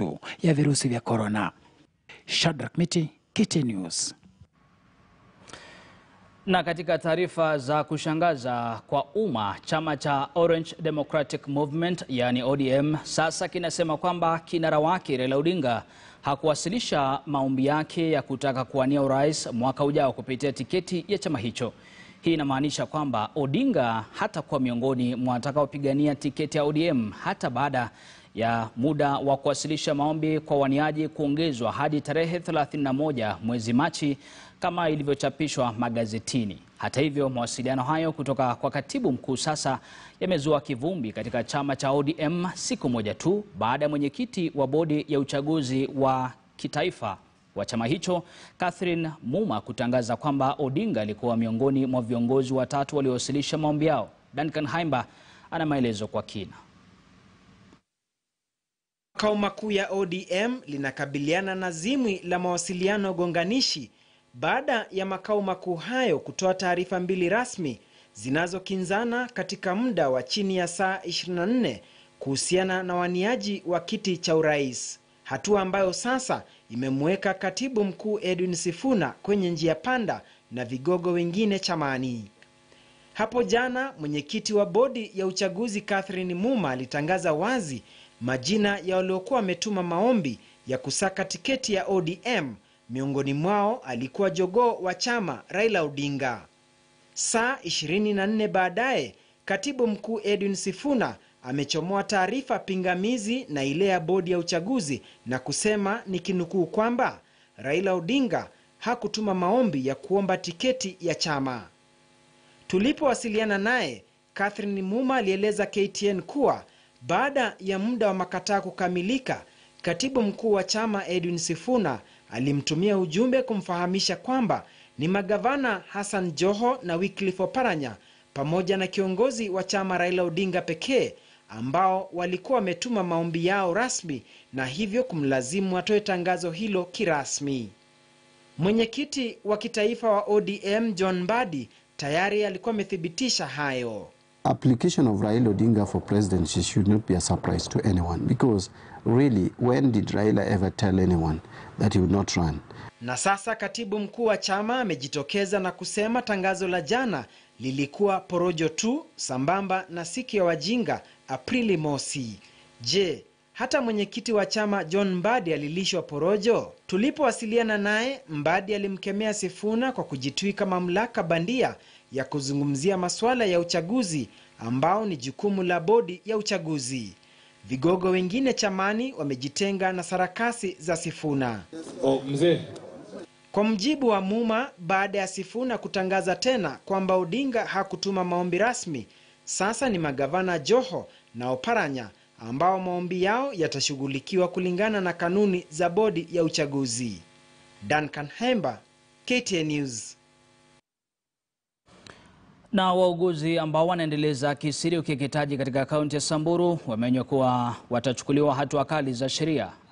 tu ya virusi vya corona. Shadrack Miti, KTN News. Na katika taarifa za kushangaza kwa umma, chama cha Orange Democratic Movement yani ODM sasa kinasema kwamba kinara wake Raila Odinga hakuwasilisha maombi yake ya kutaka kuwania urais mwaka ujao kupitia tiketi ya chama hicho. Hii inamaanisha kwamba Odinga hatakuwa miongoni mwa watakaopigania tiketi ya ODM hata baada ya muda wa kuwasilisha maombi kwa waniaji kuongezwa hadi tarehe 31 mwezi Machi kama ilivyochapishwa magazetini. Hata hivyo, mawasiliano hayo kutoka kwa katibu mkuu sasa yamezua kivumbi katika chama cha ODM siku moja tu baada ya mwenyekiti wa bodi ya uchaguzi wa kitaifa wa chama hicho Catherine Mumma kutangaza kwamba Odinga alikuwa miongoni mwa viongozi watatu waliowasilisha maombi yao. Duncan Haimba ana maelezo kwa kina. Makao makuu ya ODM linakabiliana na zimwi la mawasiliano gonganishi baada ya makao makuu hayo kutoa taarifa mbili rasmi zinazokinzana katika muda wa chini ya saa 24 kuhusiana na waniaji wa kiti cha urais. Hatua ambayo sasa imemweka katibu mkuu Edwin Sifuna kwenye njia panda na vigogo wengine chamani. Hapo jana mwenyekiti wa bodi ya uchaguzi Catherine Mumma alitangaza wazi majina ya waliokuwa wametuma maombi ya kusaka tiketi ya ODM. Miongoni mwao alikuwa jogoo wa chama Raila Odinga. Saa 24 baadaye, katibu mkuu Edwin Sifuna amechomoa taarifa pingamizi na ile ya bodi ya uchaguzi na kusema nikinukuu kwamba Raila Odinga hakutuma maombi ya kuomba tiketi ya chama. Tulipowasiliana naye, Catherine Mumma alieleza KTN kuwa baada ya muda wa makataa kukamilika, katibu mkuu wa chama Edwin Sifuna alimtumia ujumbe kumfahamisha kwamba ni magavana Hassan Joho na Wycliffe Paranya pamoja na kiongozi wa chama Raila Odinga pekee ambao walikuwa wametuma maombi yao rasmi na hivyo kumlazimu atoe tangazo hilo kirasmi. Mwenyekiti wa kitaifa wa ODM John Mbadi tayari alikuwa amethibitisha hayo. Application of Raila Odinga for presidency should not be a surprise to anyone because really, when did Raila ever tell anyone that he would not run? Na sasa katibu mkuu wa chama amejitokeza na kusema tangazo la jana lilikuwa porojo tu sambamba na siku ya wajinga Aprili mosi. Je, hata mwenyekiti wa chama John Mbadi alilishwa porojo? Tulipowasiliana naye, Mbadi alimkemea Sifuna kwa kujitwika mamlaka bandia ya kuzungumzia masuala ya uchaguzi ambao ni jukumu la bodi ya uchaguzi. Vigogo wengine chamani wamejitenga na sarakasi za Sifuna. Mzee. Kwa mjibu wa Mumma, baada ya Sifuna kutangaza tena kwamba Odinga hakutuma maombi rasmi, sasa ni magavana Joho na Oparanya ambao maombi yao yatashughulikiwa kulingana na kanuni za bodi ya uchaguzi. Duncan Haimba, KTN News. Na wauguzi ambao wanaendeleza kisiri ukeketaji katika kaunti ya Samburu wamenyokuwa watachukuliwa hatua kali za sheria.